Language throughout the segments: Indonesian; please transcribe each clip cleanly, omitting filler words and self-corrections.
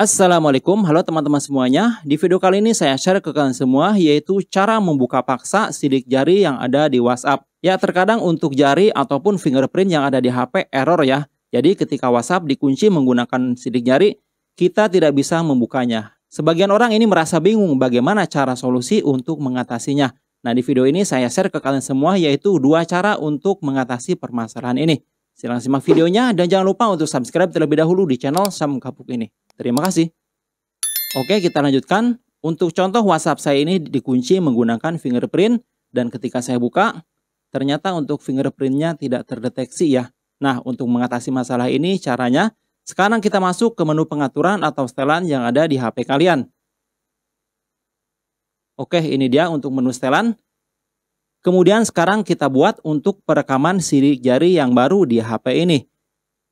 Assalamualaikum, halo teman-teman semuanya. Di video kali ini saya share ke kalian semua yaitu cara membuka paksa sidik jari yang ada di WhatsApp. Ya, terkadang untuk jari ataupun fingerprint yang ada di HP error ya. Jadi ketika WhatsApp dikunci menggunakan sidik jari, kita tidak bisa membukanya. Sebagian orang ini merasa bingung bagaimana cara solusi untuk mengatasinya. Nah, di video ini saya share ke kalian semua yaitu 2 cara untuk mengatasi permasalahan ini. Silahkan simak videonya dan jangan lupa untuk subscribe terlebih dahulu di channel Sam Kapuk ini. Terima kasih. Oke, kita lanjutkan. Untuk contoh WhatsApp saya ini dikunci menggunakan fingerprint dan ketika saya buka, ternyata untuk fingerprintnya tidak terdeteksi ya. Nah, untuk mengatasi masalah ini caranya, sekarang kita masuk ke menu pengaturan atau setelan yang ada di HP kalian. Oke, ini dia untuk menu setelan. Kemudian sekarang kita buat untuk perekaman sidik jari yang baru di HP ini.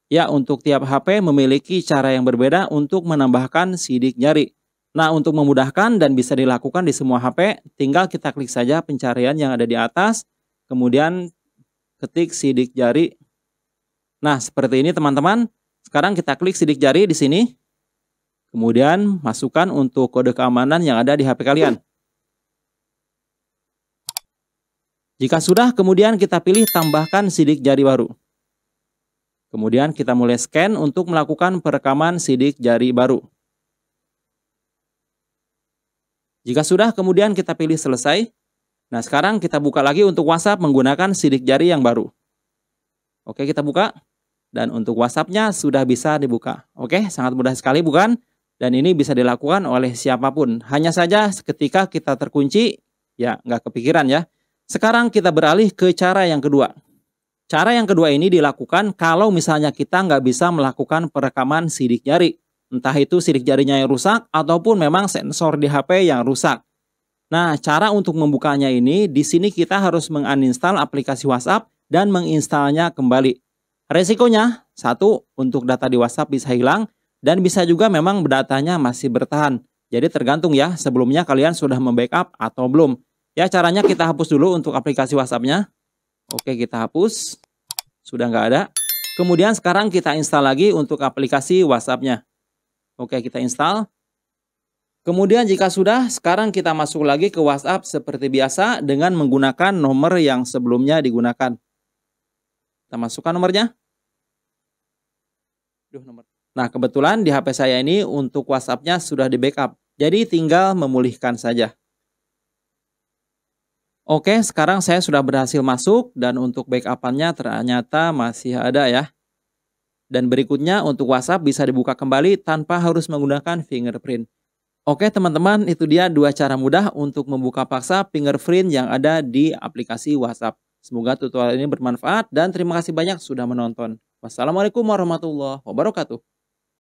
Ya, untuk tiap HP memiliki cara yang berbeda untuk menambahkan sidik jari. Nah, untuk memudahkan dan bisa dilakukan di semua HP, tinggal kita klik saja pencarian yang ada di atas, kemudian ketik sidik jari. Nah, seperti ini teman-teman. Sekarang kita klik sidik jari di sini. Kemudian masukkan untuk kode keamanan yang ada di HP kalian. Jika sudah, kemudian kita pilih tambahkan sidik jari baru. Kemudian kita mulai scan untuk melakukan perekaman sidik jari baru. Jika sudah, kemudian kita pilih selesai. Nah, sekarang kita buka lagi untuk WhatsApp menggunakan sidik jari yang baru. Oke, kita buka. Dan untuk WhatsApp-nya sudah bisa dibuka. Oke, sangat mudah sekali bukan? Dan ini bisa dilakukan oleh siapapun. Hanya saja ketika kita terkunci, ya nggak kepikiran ya. Sekarang kita beralih ke cara yang kedua. Cara yang kedua ini dilakukan kalau misalnya kita nggak bisa melakukan perekaman sidik jari. Entah itu sidik jarinya yang rusak ataupun memang sensor di HP yang rusak. Nah, cara untuk membukanya ini, di sini kita harus menginstal aplikasi WhatsApp dan menginstalnya kembali. Resikonya, 1, untuk data di WhatsApp bisa hilang dan bisa juga memang datanya masih bertahan. Jadi tergantung ya, sebelumnya kalian sudah membackup atau belum. Ya, caranya kita hapus dulu untuk aplikasi WhatsApp-nya. Oke, kita hapus. Sudah nggak ada. Kemudian sekarang kita install lagi untuk aplikasi WhatsApp-nya. Oke, kita install. Kemudian jika sudah, sekarang kita masuk lagi ke WhatsApp seperti biasa dengan menggunakan nomor yang sebelumnya digunakan. Kita masukkan nomornya. Nah, kebetulan di HP saya ini untuk WhatsApp-nya sudah di-backup. Jadi tinggal memulihkan saja. Oke, sekarang saya sudah berhasil masuk dan untuk backup-annya ternyata masih ada ya. Dan berikutnya untuk WhatsApp bisa dibuka kembali tanpa harus menggunakan fingerprint. Oke teman-teman, itu dia 2 cara mudah untuk membuka paksa fingerprint yang ada di aplikasi WhatsApp. Semoga tutorial ini bermanfaat dan terima kasih banyak sudah menonton. Wassalamualaikum warahmatullahi wabarakatuh.